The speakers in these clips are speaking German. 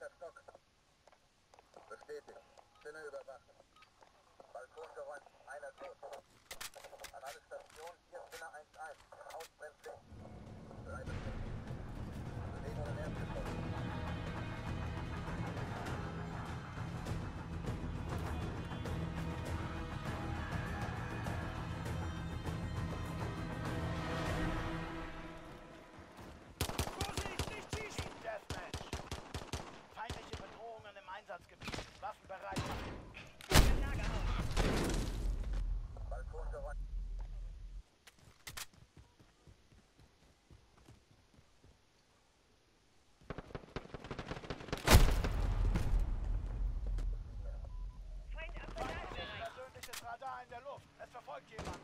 Zweiter Stock. Bestätigt. Sinne überwacht. Balkon geräumt. Einer tot. An alle Stationen. Hier Sinne 1-1. Ausbremslicht. Drei bestätigt. Bewegung im Erdgeschoss. Waffen bereit machen. Lager auf. Balkon geräumt. Feind abgehört. Persönliches Radar in der Luft. Es verfolgt jemand.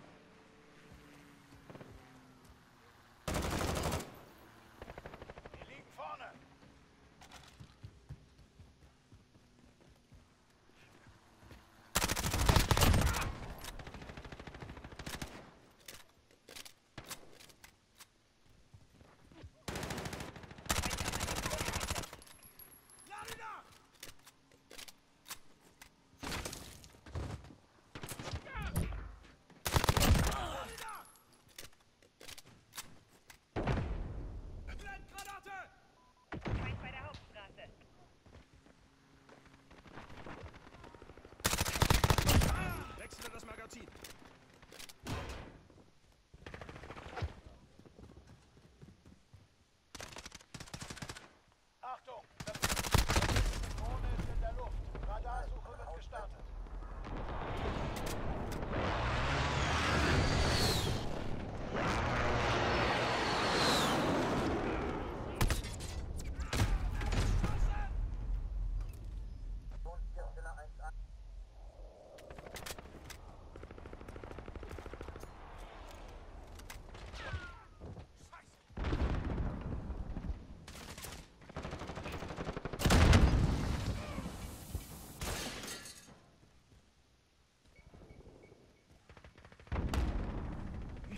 Wir liegen vorne. Achtung! Die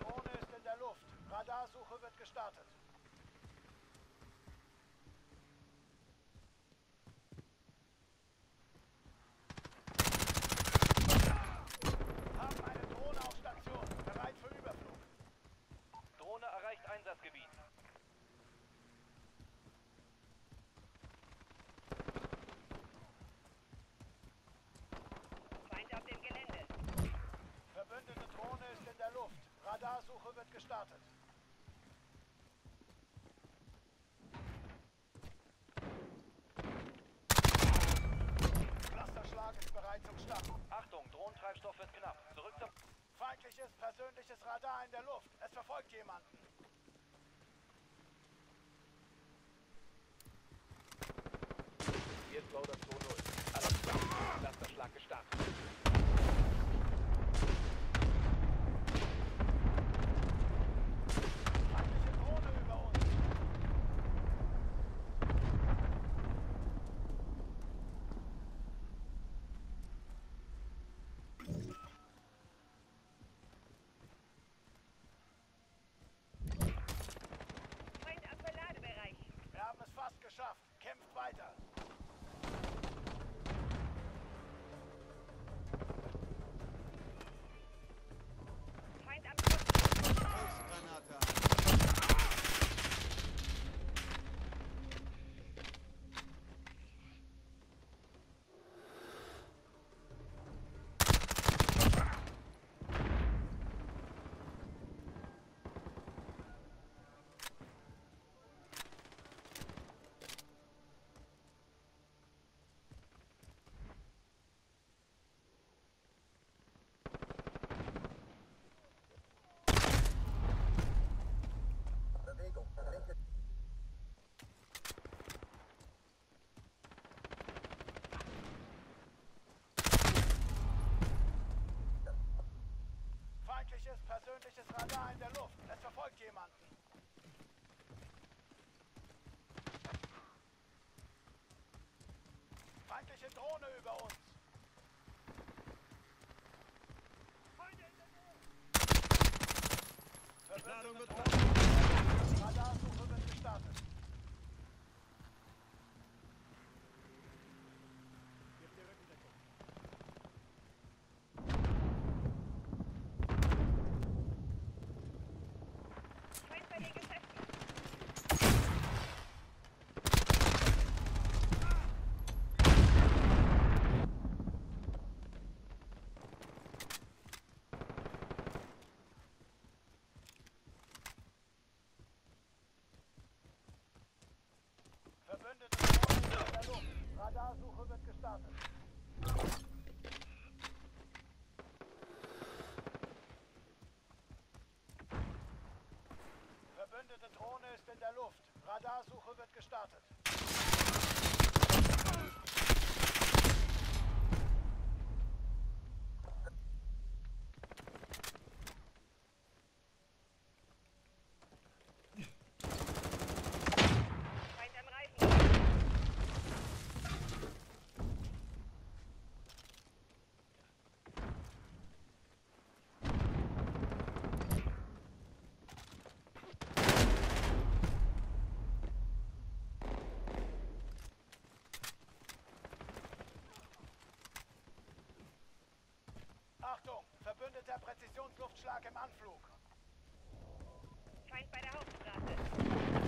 Drohne ist in der Luft. Radarsuche wird gestartet. Verbündete Drohne ist in der Luft. Radarsuche wird gestartet. Haben eine Drohne auf Station. Bereit für Überflug. Drohne erreicht Einsatzgebiet. Feind auf dem Gelände. Verbündete Drohne ist in der Luft. Radarsuche wird gestartet. Pflasterschlag ist bereit zum Start. Achtung, Drohnentreibstoff wird knapp. Zurück zum... Feindliches persönliches Radar in der Luft. Es verfolgt jemanden. Jetzt Lauder 2-0. Alarm. Pflasterschlag gestartet. Geschafft. Kämpft weiter. Feindliches persönliches Radar in der Luft. Es verfolgt jemanden. Feindliche Drohne über uns. Verwendung mit Drohne. Radarsuche wird gestartet. Radarsuche wird gestartet. Verbündete Drohne ist in der Luft. Radarsuche wird gestartet. Achtung! Verbündeter Präzisionsluftschlag im Anflug. Feind bei der Hauptstraße.